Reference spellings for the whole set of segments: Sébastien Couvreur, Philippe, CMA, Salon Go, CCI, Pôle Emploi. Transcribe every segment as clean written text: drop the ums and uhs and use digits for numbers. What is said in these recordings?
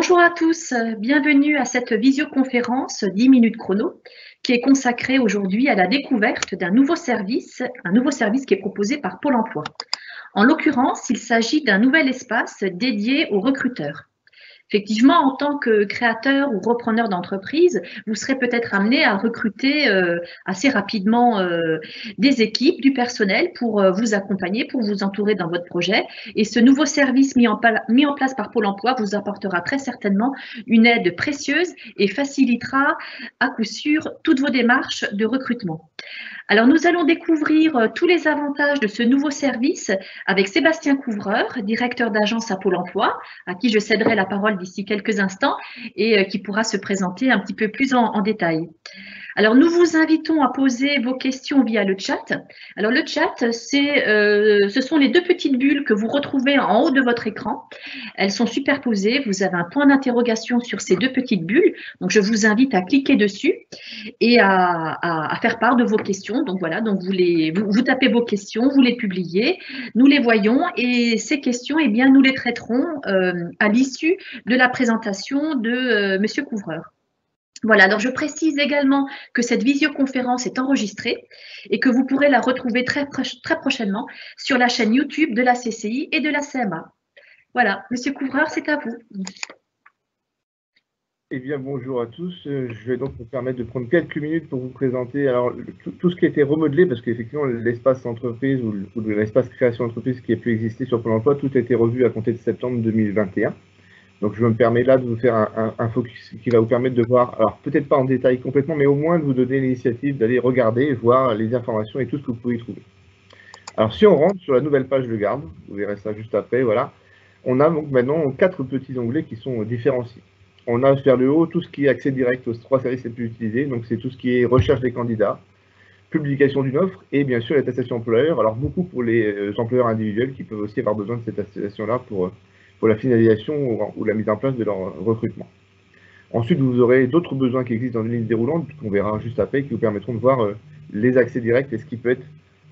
Bonjour à tous, bienvenue à cette visioconférence 10 minutes chrono qui est consacrée aujourd'hui à la découverte d'un nouveau service, qui est proposé par Pôle emploi. En l'occurrence, il s'agit d'un nouvel espace dédié aux recruteurs. Effectivement, en tant que créateur ou repreneur d'entreprise, vous serez peut-être amené à recruter assez rapidement des équipes, du personnel pour vous accompagner, pour vous entourer dans votre projet. Et ce nouveau service mis en place par Pôle emploi vous apportera très certainement une aide précieuse et facilitera à coup sûr toutes vos démarches de recrutement. Alors, nous allons découvrir tous les avantages de ce nouveau service avec Sébastien Couvreur, directeur d'agence à Pôle emploi, à qui je céderai la parole d'ici quelques instants et qui pourra se présenter un petit peu plus en détail. Alors, nous vous invitons à poser vos questions via le chat. Alors, le chat, ce sont les deux petites bulles que vous retrouvez en haut de votre écran. Elles sont superposées. Vous avez un point d'interrogation sur ces deux petites bulles. Donc, je vous invite à cliquer dessus et à faire part de vos questions. Donc, voilà, donc vous tapez vos questions, vous les publiez, nous les voyons et ces questions, eh bien, nous les traiterons à l'issue de la présentation de Monsieur Couvreur. Voilà, alors je précise également que cette visioconférence est enregistrée et que vous pourrez la retrouver très prochainement sur la chaîne YouTube de la CCI et de la CMA. Voilà, Monsieur Couvreur, c'est à vous. Eh bien, bonjour à tous. Je vais donc vous permettre de prendre quelques minutes pour vous présenter alors, tout ce qui a été remodelé, parce qu'effectivement, l'espace entreprise ou l'espace création entreprise qui a pu exister sur Pôle emploi, tout a été revu à compter de septembre 2021. Donc, je me permets là de vous faire un focus qui va vous permettre de voir, alors peut-être pas en détail complètement, mais au moins de vous donner l'initiative d'aller regarder et voir les informations et tout ce que vous pouvez y trouver. Alors, si on rentre sur la nouvelle page de garde, vous verrez ça juste après, voilà, on a donc maintenant 4 petits onglets qui sont différenciés. On a vers le haut tout ce qui est accès direct aux 3 services les plus utilisés, donc c'est tout ce qui est recherche des candidats, publication d'une offre et bien sûr l'attestation employeur, alors beaucoup pour les employeurs individuels qui peuvent aussi avoir besoin de cette attestation-là pour la finalisation ou la mise en place de leur recrutement. Ensuite, vous aurez d'autres besoins qui existent dans une liste déroulante, qu'on verra juste après, qui vous permettront de voir les accès directs et ce qui peut être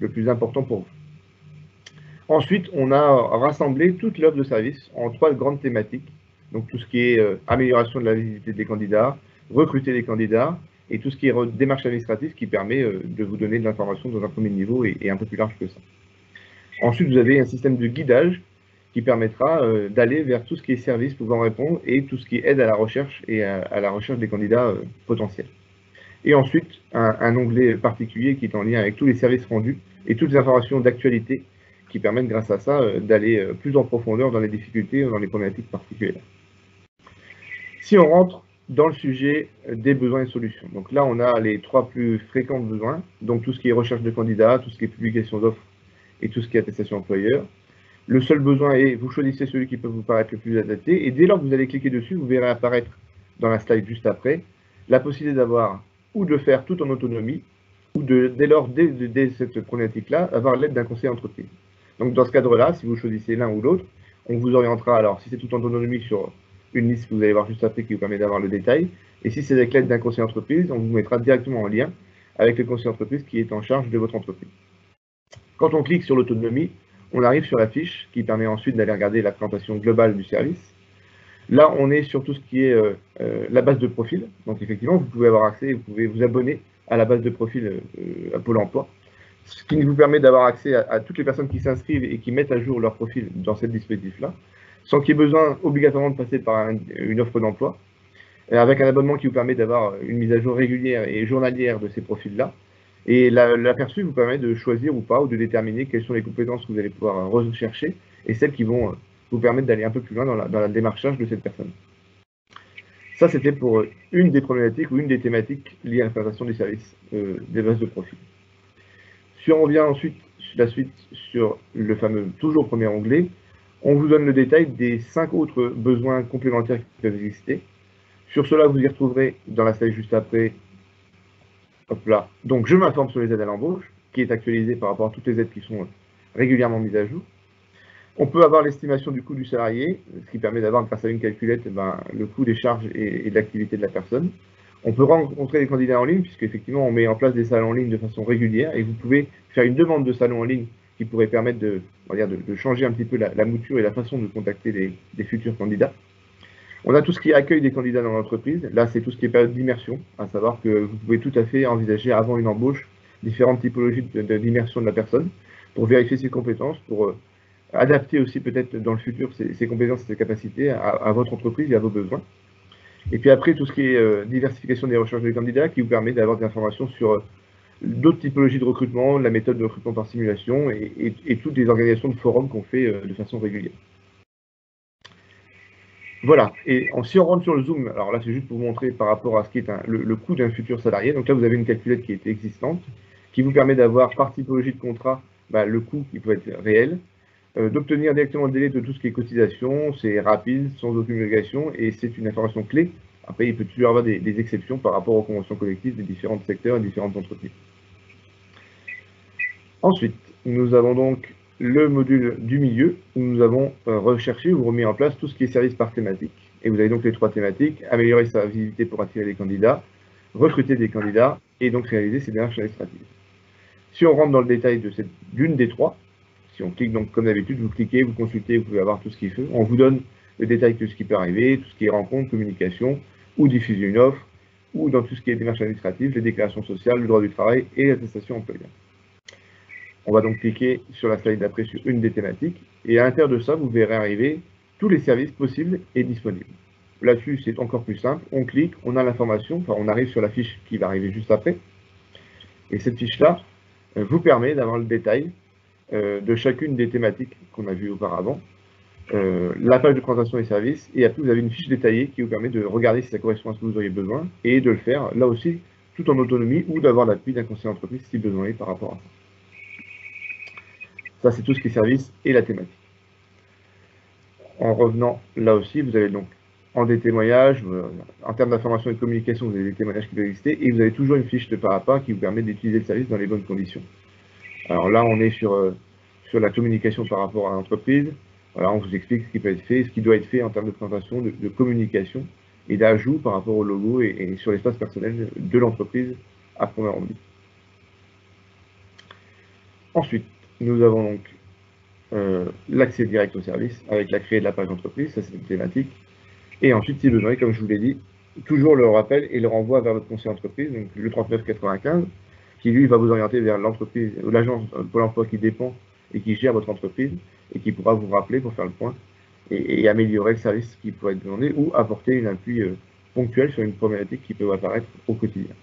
le plus important pour vous. Ensuite, on a rassemblé toute l'offre de service en 3 grandes thématiques, donc tout ce qui est amélioration de la visibilité des candidats, recruter les candidats, et tout ce qui est démarche administrative qui permet de vous donner de l'information dans un premier niveau et un peu plus large que ça. Ensuite, vous avez un système de guidage qui permettra d'aller vers tout ce qui est service pouvant répondre et tout ce qui est aide à la recherche et à la recherche des candidats potentiels. Et ensuite, un onglet particulier qui est en lien avec tous les services rendus et toutes les informations d'actualité qui permettent grâce à ça d'aller plus en profondeur dans les difficultés ou dans les problématiques particulières. Si on rentre dans le sujet des besoins et solutions, donc là on a les 3 plus fréquents besoins, donc tout ce qui est recherche de candidats, tout ce qui est publication d'offres et tout ce qui est attestation employeur. Le seul besoin est, vous choisissez celui qui peut vous paraître le plus adapté et dès lors que vous allez cliquer dessus, vous verrez apparaître dans la slide juste après la possibilité d'avoir ou de le faire tout en autonomie ou dès cette problématique-là, avoir l'aide d'un conseiller d'entreprise. Donc dans ce cadre-là, si vous choisissez l'un ou l'autre, on vous orientera, alors si c'est tout en autonomie sur une liste que vous allez voir juste après qui vous permet d'avoir le détail et si c'est avec l'aide d'un conseiller d'entreprise, on vous mettra directement en lien avec le conseiller d'entreprise qui est en charge de votre entreprise. Quand on clique sur l'autonomie, on arrive sur la fiche qui permet ensuite d'aller regarder la présentation globale du service. Là, on est sur tout ce qui est la base de profil. Donc, effectivement, vous pouvez avoir accès, vous pouvez vous abonner à la base de profil à Pôle emploi, ce qui vous permet d'avoir accès à toutes les personnes qui s'inscrivent et qui mettent à jour leur profil dans ce dispositif-là, sans qu'il y ait besoin obligatoirement de passer par une offre d'emploi, avec un abonnement qui vous permet d'avoir une mise à jour régulière et journalière de ces profils-là. Et l'aperçu vous permet de choisir ou pas, ou de déterminer quelles sont les compétences que vous allez pouvoir rechercher et celles qui vont vous permettre d'aller un peu plus loin dans la démarchage de cette personne. Ça, c'était pour une des problématiques ou une des thématiques liées à la présentation des services des bases de profil. Si on revient ensuite sur le fameux toujours premier onglet, on vous donne le détail des 5 autres besoins complémentaires qui peuvent exister. Sur cela, vous y retrouverez dans la slide juste après. Hop là. Donc, je m'informe sur les aides à l'embauche, qui est actualisée par rapport à toutes les aides qui sont régulièrement mises à jour. On peut avoir l'estimation du coût du salarié, ce qui permet d'avoir, grâce à une calculette, le coût des charges et de l'activité de la personne. On peut rencontrer des candidats en ligne, puisqu'effectivement, on met en place des salons en ligne de façon régulière, et vous pouvez faire une demande de salon en ligne qui pourrait permettre de changer un petit peu la mouture et la façon de contacter des futurs candidats. On a tout ce qui est accueil des candidats dans l'entreprise. Là, c'est tout ce qui est période d'immersion, à savoir que vous pouvez tout à fait envisager avant une embauche différentes typologies d'immersion de la personne pour vérifier ses compétences, pour adapter aussi peut-être dans le futur ses compétences et ses capacités à votre entreprise et à vos besoins. Et puis après, tout ce qui est diversification des recherches des candidats qui vous permet d'avoir des informations sur d'autres typologies de recrutement, la méthode de recrutement par simulation et toutes les organisations de forums qu'on fait de façon régulière. Voilà, et si on rentre sur le Zoom, alors là c'est juste pour vous montrer par rapport à ce qui est le coût d'un futur salarié. Donc là vous avez une calculette qui est existante, qui vous permet d'avoir par typologie de contrat le coût qui peut être réel, d'obtenir directement le délai de tout ce qui est cotisation, c'est rapide, sans aucune obligation, et c'est une information clé. Après, il peut toujours y avoir des exceptions par rapport aux conventions collectives des différents secteurs et différentes entreprises. Ensuite, nous avons donc le module du milieu où nous avons recherché ou remis en place tout ce qui est service par thématique. Et vous avez donc les trois thématiques: améliorer sa visibilité pour attirer des candidats, recruter des candidats et donc réaliser ses démarches administratives. Si on rentre dans le détail de l'une des trois, si on clique donc comme d'habitude, vous cliquez, vous consultez, vous pouvez avoir tout ce qu'il faut. On vous donne le détail de ce qui peut arriver, tout ce qui est rencontre, communication, ou diffuser une offre, ou dans tout ce qui est démarches administratives, les déclarations sociales, le droit du travail et l'attestation employeur. On va donc cliquer sur la slide d'après sur une des thématiques, et à l'intérieur de ça, vous verrez arriver tous les services possibles et disponibles. Là-dessus, c'est encore plus simple, on clique, on a l'information, enfin on arrive sur la fiche qui va arriver juste après, et cette fiche-là vous permet d'avoir le détail de chacune des thématiques qu'on a vues auparavant, la page de présentation des services, et après vous avez une fiche détaillée qui vous permet de regarder si ça correspond à ce que vous auriez besoin et de le faire là aussi tout en autonomie ou d'avoir l'appui d'un conseiller d'entreprise si besoin est par rapport à ça. Ça c'est tout ce qui est service et la thématique. En revenant là aussi, vous avez donc en des témoignages, en termes d'information et de communication, vous avez des témoignages qui peuvent exister et vous avez toujours une fiche de par à pas qui vous permet d'utiliser le service dans les bonnes conditions. Alors là on est sur la communication par rapport à l'entreprise. Voilà, on vous explique ce qui peut être fait, ce qui doit être fait en termes de présentation, de communication et d'ajout par rapport au logo et sur l'espace personnel de l'entreprise à première envie. Ensuite, nous avons donc l'accès direct au service avec la création de la page entreprise, ça c'est une thématique. Et ensuite, si besoin, comme je vous l'ai dit, toujours le rappel et le renvoi vers votre conseiller entreprise, donc le 3995, qui lui va vous orienter vers l'entreprise ou l'agence Pôle emploi qui dépend et qui gère votre entreprise et qui pourra vous rappeler pour faire le point et améliorer le service qui pourrait être demandé ou apporter un appui ponctuel sur une problématique qui peut apparaître au quotidien.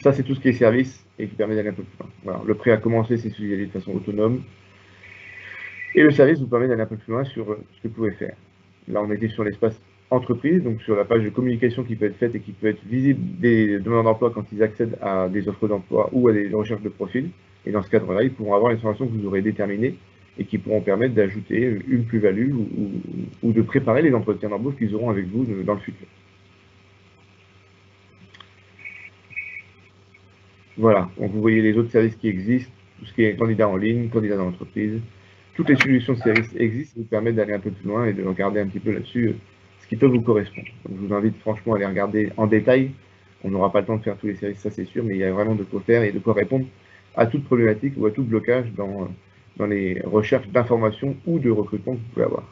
Ça, c'est tout ce qui est service et qui permet d'aller un peu plus loin. Voilà, le prêt à commencer, c'est suivi de façon autonome. Et le service vous permet d'aller un peu plus loin sur ce que vous pouvez faire. Là, on était sur l'espace entreprise, donc sur la page de communication qui peut être faite et qui peut être visible des demandeurs d'emploi quand ils accèdent à des offres d'emploi ou à des recherches de profil. Et dans ce cadre-là, ils pourront avoir les informations que vous aurez déterminées et qui pourront permettre d'ajouter une plus-value ou de préparer les entretiens d'embauche qu'ils auront avec vous dans le futur. Voilà, donc vous voyez les autres services qui existent, tout ce qui est candidat en ligne, candidat dans l'entreprise. Toutes les solutions de services existent et vous permettent d'aller un peu plus loin et de regarder un petit peu là-dessus ce qui peut vous correspondre. Donc je vous invite franchement à les regarder en détail. On n'aura pas le temps de faire tous les services, ça c'est sûr, mais il y a vraiment de quoi faire et de quoi répondre à toute problématique ou à tout blocage dans les recherches d'informations ou de recrutement que vous pouvez avoir.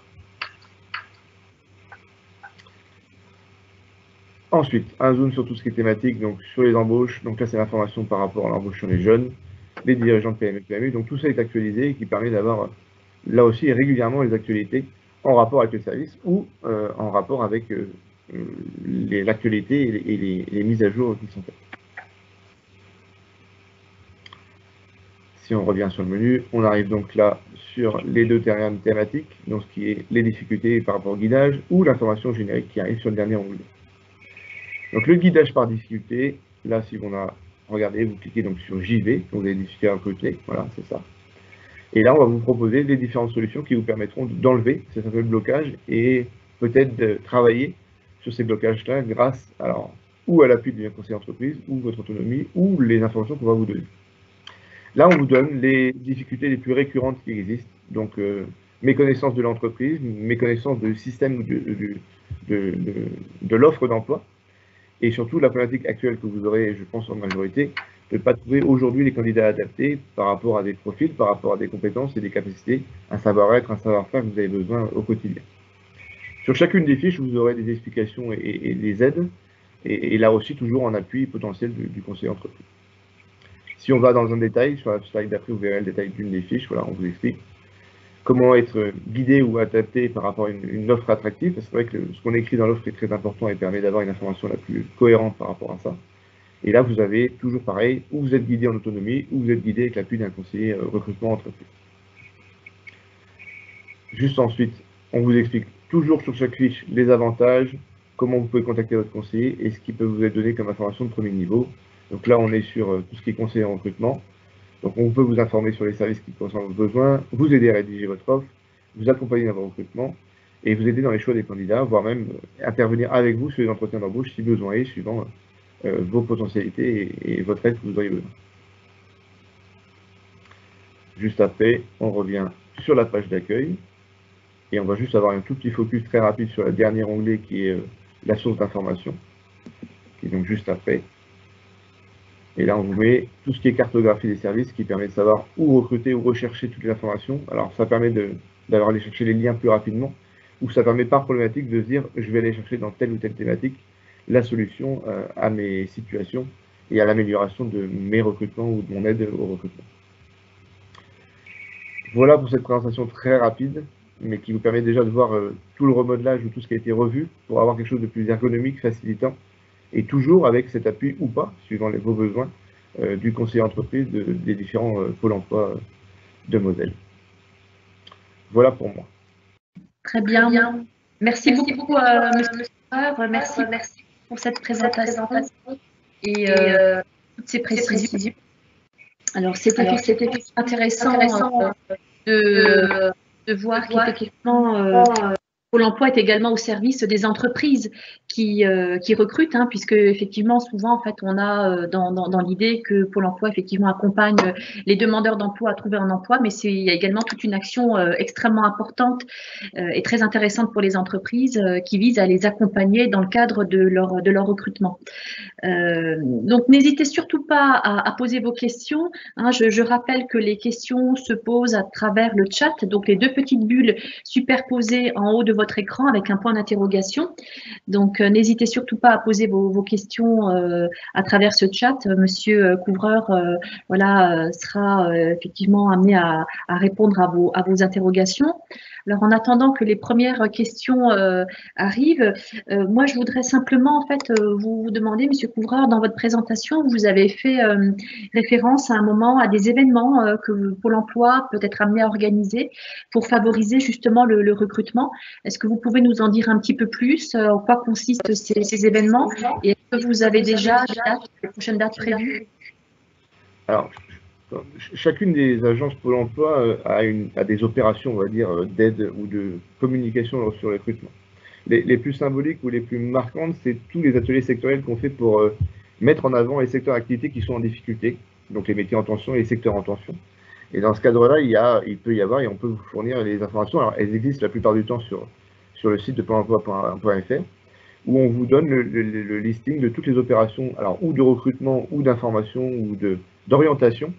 Ensuite, un zoom sur tout ce qui est thématique, donc sur les embauches, donc là c'est l'information par rapport à l'embauche sur les jeunes, les dirigeants de PME, PMU, donc tout ça est actualisé et qui permet d'avoir là aussi régulièrement les actualités en rapport avec le service ou en rapport avec l'actualité et les mises à jour qui sont faites. Si on revient sur le menu, on arrive donc là sur les deux terrains thématiques, donc ce qui est les difficultés par rapport au guidage ou l'information générique qui arrive sur le dernier onglet. Donc le guidage par difficulté, là si on a regardé, vous cliquez donc sur JV, donc vous avez des difficultés à recruter, voilà c'est ça. Et là on va vous proposer les différentes solutions qui vous permettront d'enlever ces fameux blocages et peut-être de travailler sur ces blocages-là grâce ou à l'appui d'un conseiller d'entreprise ou votre autonomie ou les informations qu'on va vous donner. Là, on vous donne les difficultés les plus récurrentes qui existent, donc méconnaissance de l'entreprise, méconnaissance du système ou de l'offre d'emploi, et surtout la problématique actuelle que vous aurez, je pense, en majorité, de ne pas trouver aujourd'hui les candidats adaptés par rapport à des profils, par rapport à des compétences et des capacités, un savoir-être, un savoir-faire que vous avez besoin au quotidien. Sur chacune des fiches, vous aurez des explications et des aides, et là aussi toujours en appui potentiel du conseiller entreprise. Si on va dans un détail, sur la slide d'après, vous verrez le détail d'une des fiches, voilà, on vous explique comment être guidé ou adapté par rapport à une offre attractive, parce que c'est vrai que ce qu'on écrit dans l'offre est très important et permet d'avoir une information la plus cohérente par rapport à ça. Et là, vous avez toujours pareil, ou vous êtes guidé en autonomie, ou vous êtes guidé avec l'appui d'un conseiller recrutement entreprise. Juste ensuite, on vous explique toujours sur chaque fiche les avantages, comment vous pouvez contacter votre conseiller et ce qui peut vous être donné comme information de premier niveau. Donc là, on est sur tout ce qui est conseiller en recrutement. Donc on peut vous informer sur les services qui concernent vos besoins, vous aider à rédiger votre offre, vous accompagner dans vos recrutements et vous aider dans les choix des candidats, voire même intervenir avec vous sur les entretiens d'embauche si besoin est, suivant vos potentialités et votre aide que vous auriez besoin. Juste après, on revient sur la page d'accueil. Et on va juste avoir un tout petit focus très rapide sur le dernier onglet qui est la source d'information, qui est donc juste après. Et là, on vous met tout ce qui est cartographie des services qui permet de savoir où recruter ou rechercher toutes les informations. Alors, ça permet d'avoir aller chercher les liens plus rapidement, ou ça permet par problématique de se dire je vais aller chercher dans telle ou telle thématique la solution à mes situations et à l'amélioration de mes recrutements ou de mon aide au recrutement. Voilà pour cette présentation très rapide, mais qui vous permet déjà de voir tout le remodelage ou tout ce qui a été revu pour avoir quelque chose de plus ergonomique, facilitant, et toujours avec cet appui ou pas, suivant vos besoins, du conseiller entreprise des différents pôles emploi de Moselle. Voilà pour moi. Très bien. Merci, beaucoup, monsieur Couvreur. Merci pour cette présentation et toutes ces précisions. Alors, c'était intéressant de voir qu'effectivement, Pôle emploi est également au service des entreprises qui recrutent, hein, puisque effectivement, souvent, en fait, on a dans l'idée que Pôle emploi, effectivement, accompagne les demandeurs d'emploi à trouver un emploi, mais il y a également toute une action extrêmement importante et très intéressante pour les entreprises qui vise à les accompagner dans le cadre de leur recrutement. Donc, n'hésitez surtout pas à poser vos questions, hein. Je rappelle que les questions se posent à travers le chat, donc les deux petites bulles superposées en haut de votre écran avec un point d'interrogation. Donc, n'hésitez surtout pas à poser vos questions à travers ce chat. Monsieur Couvreur voilà, sera effectivement amené à répondre à vos interrogations. Alors, en attendant que les premières questions arrivent, moi, je voudrais simplement en fait vous demander, Monsieur Couvreur, dans votre présentation, vous avez fait référence à un moment à des événements que Pôle emploi peut être amené à organiser pour favoriser justement le recrutement. Est-ce que vous pouvez nous en dire un petit peu plus en quoi consistent ces événements et est-ce que vous avez déjà les prochaines dates prévues? Alors, chacune des agences Pôle emploi a des opérations, on va dire, d'aide ou de communication sur le recrutement. Les plus symboliques ou les plus marquantes, c'est tous les ateliers sectoriels qu'on fait pour mettre en avant les secteurs d'activité qui sont en difficulté, donc les métiers en tension et les secteurs en tension. Et dans ce cadre-là, il peut y avoir, et on peut vous fournir les informations. Alors, elles existent la plupart du temps sur le site de Pôle emploi.fr, où on vous donne le listing de toutes les opérations, alors ou de recrutement, ou d'information, ou d'orientation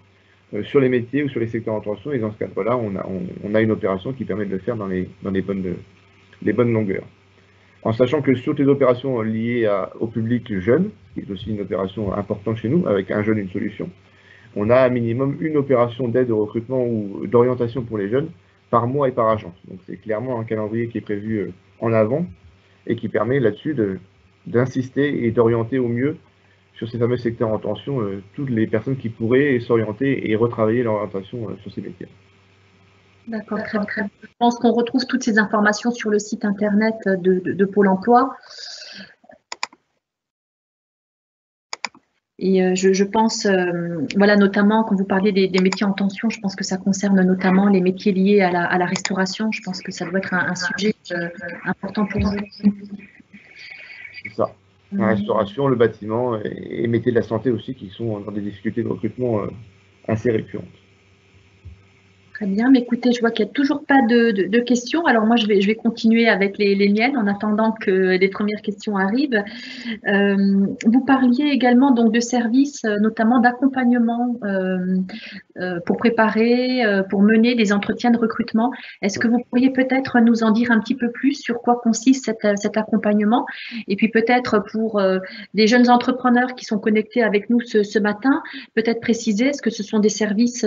sur les métiers ou sur les secteurs en tension. Et dans ce cadre-là, on a une opération qui permet de le faire dans les bonnes longueurs. En sachant que sur les opérations liées au public jeune, qui est aussi une opération importante chez nous, avec un jeune, une solution, on a un minimum une opération d'aide au recrutement ou d'orientation pour les jeunes par mois et par agence. Donc c'est clairement un calendrier qui est prévu en avant et qui permet là-dessus d'insister et d'orienter au mieux sur ces fameux secteurs en tension toutes les personnes qui pourraient s'orienter et retravailler leur orientation sur ces métiers. D'accord, très bien. Je pense qu'on retrouve toutes ces informations sur le site internet de Pôle emploi. Et je pense, voilà, notamment quand vous parliez des métiers en tension, je pense que ça concerne notamment les métiers liés à la restauration. Je pense que ça doit être un sujet important pour vous. C'est ça. La restauration, le bâtiment et métiers de la santé aussi qui sont dans des difficultés de recrutement assez récurrentes. Très bien, mais écoutez, je vois qu'il n'y a toujours pas de questions. Alors moi, je vais continuer avec les miennes en attendant que les premières questions arrivent. Vous parliez également donc de services, notamment d'accompagnement pour préparer, pour mener des entretiens de recrutement. Est-ce que vous pourriez peut-être nous en dire un petit peu plus sur quoi consiste cet accompagnement? Et puis peut-être pour des jeunes entrepreneurs qui sont connectés avec nous ce matin, peut-être préciser, est-ce que ce sont des services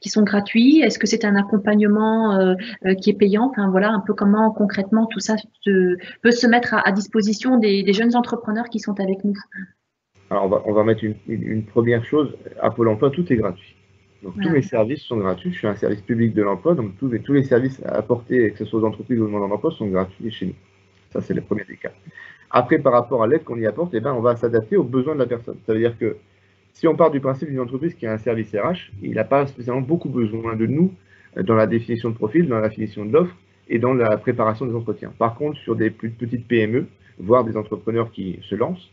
qui sont gratuits? Est-ce que c'est un accompagnement qui est payant? Enfin, voilà un peu comment concrètement tout ça peut se mettre à disposition des jeunes entrepreneurs qui sont avec nous. Alors, on va mettre une première chose. À Pôle emploi, tout est gratuit. Donc, voilà. Tous mes services sont gratuits. Je suis un service public de l'emploi. Donc, tous les services apportés, que ce soit aux entreprises ou aux demandeurs d'emploi, sont gratuits chez nous. Ça, c'est le premier des cas. Après, par rapport à l'aide qu'on y apporte, eh ben, on va s'adapter aux besoins de la personne. Ça veut dire que si on part du principe d'une entreprise qui a un service RH, il n'a pas spécialement beaucoup besoin de nous dans la définition de profil, dans la définition de l'offre et dans la préparation des entretiens. Par contre, sur des plus petites PME, voire des entrepreneurs qui se lancent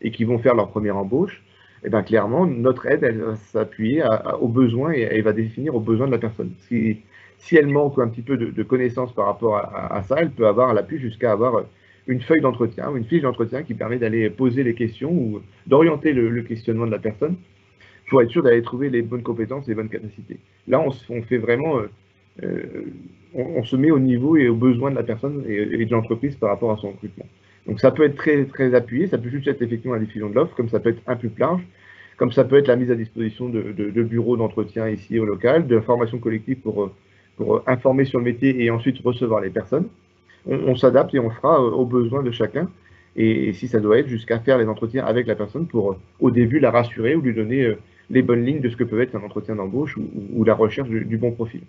et qui vont faire leur première embauche, eh bien, clairement, notre aide, elle va s'appuyer aux besoins et elle va définir aux besoins de la personne. Si elle manque un petit peu de connaissances par rapport à ça, elle peut avoir à l'appui jusqu'à avoir une feuille d'entretien ou une fiche d'entretien qui permet d'aller poser les questions ou d'orienter le questionnement de la personne pour être sûr d'aller trouver les bonnes compétences et les bonnes capacités. Là, on fait vraiment, on se met au niveau et aux besoins de la personne et de l'entreprise par rapport à son recrutement. Donc, ça peut être très, très appuyé, ça peut juste être effectivement la diffusion de l'offre, comme ça peut être un peu plus large, comme ça peut être la mise à disposition de bureaux d'entretien ici au local, de formation collective pour informer sur le métier et ensuite recevoir les personnes. On s'adapte et on fera aux besoins de chacun. Et si ça doit être jusqu'à faire les entretiens avec la personne pour, au début, la rassurer ou lui donner les bonnes lignes de ce que peut être un entretien d'embauche ou la recherche du bon profil.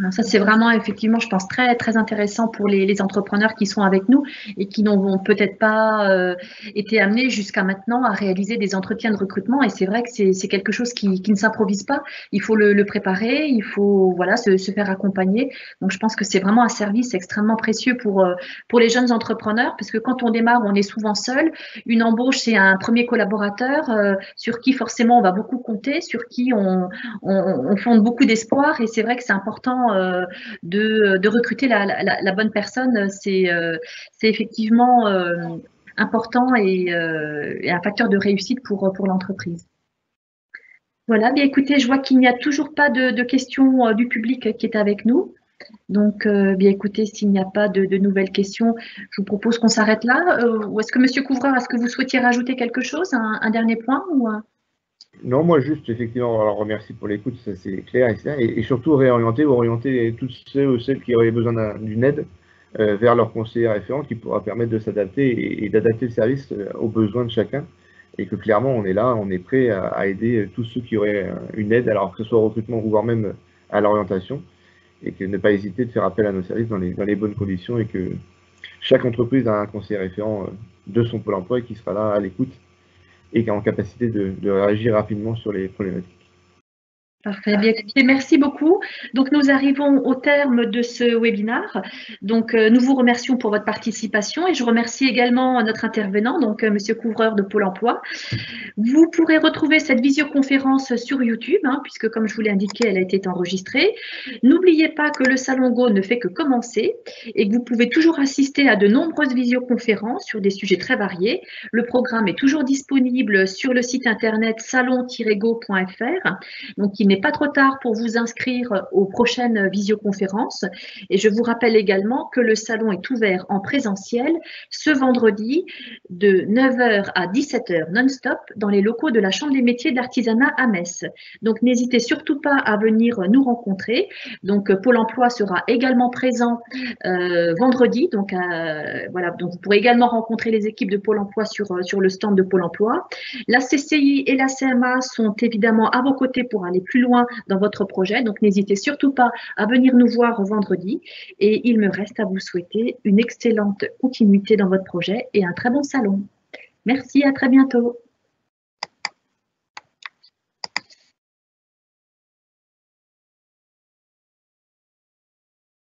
Alors ça, c'est vraiment, effectivement, je pense, très, très intéressant pour les entrepreneurs qui sont avec nous et qui n'ont peut-être pas été amenés jusqu'à maintenant à réaliser des entretiens de recrutement. Et c'est vrai que c'est quelque chose qui ne s'improvise pas. Il faut le préparer, il faut voilà, se faire accompagner. Donc, je pense que c'est vraiment un service extrêmement précieux pour les jeunes entrepreneurs parce que quand on démarre, on est souvent seul. Une embauche, c'est un premier collaborateur sur qui, forcément, on va beaucoup compter, sur qui on fonde beaucoup d'espoir. Et c'est vrai que c'est important de recruter la bonne personne, c'est effectivement important et un facteur de réussite pour l'entreprise. Voilà, bien écoutez, je vois qu'il n'y a toujours pas de questions du public qui est avec nous. Donc, bien écoutez, s'il n'y a pas de nouvelles questions, je vous propose qu'on s'arrête là. Ou est-ce que Monsieur Couvreur, est-ce que vous souhaitiez rajouter quelque chose, un dernier point ou un... Non, moi juste, effectivement, alors remercie pour l'écoute, ça c'est clair, et surtout orienter toutes ceux ou celles qui auraient besoin d'une aide vers leur conseiller référent qui pourra permettre de s'adapter et d'adapter le service aux besoins de chacun, et que clairement on est là, on est prêt à aider tous ceux qui auraient une aide, alors que ce soit au recrutement ou voire même à l'orientation, et que ne pas hésiter de faire appel à nos services dans les bonnes conditions, et que chaque entreprise a un conseiller référent de son Pôle emploi et qui sera là à l'écoute et qui est en capacité de réagir rapidement sur les problématiques. Parfait. Bien, merci beaucoup. Donc, nous arrivons au terme de ce webinaire. Donc, nous vous remercions pour votre participation et je remercie également notre intervenant, donc Monsieur Couvreur de Pôle emploi. Vous pourrez retrouver cette visioconférence sur YouTube, puisque comme je vous l'ai indiqué, elle a été enregistrée. N'oubliez pas que le Salon Go ne fait que commencer et que vous pouvez toujours assister à de nombreuses visioconférences sur des sujets très variés. Le programme est toujours disponible sur le site internet salon-go.fr. Donc, il n'est pas trop tard pour vous inscrire aux prochaines visioconférences. Et je vous rappelle également que le salon est ouvert en présentiel ce vendredi de 9h à 17h non-stop dans les locaux de la Chambre des métiers de l'artisanat à Metz. Donc, n'hésitez surtout pas à venir nous rencontrer. Donc, Pôle emploi sera également présent vendredi. Donc, voilà, donc vous pourrez également rencontrer les équipes de Pôle emploi sur le stand de Pôle emploi. La CCI et la CMA sont évidemment à vos côtés pour aller plus loin dans votre projet. Donc, n'hésitez surtout pas à venir nous voir vendredi. Et il me reste à vous souhaiter une excellente continuité dans votre projet et un très bon salon. Merci, à très bientôt.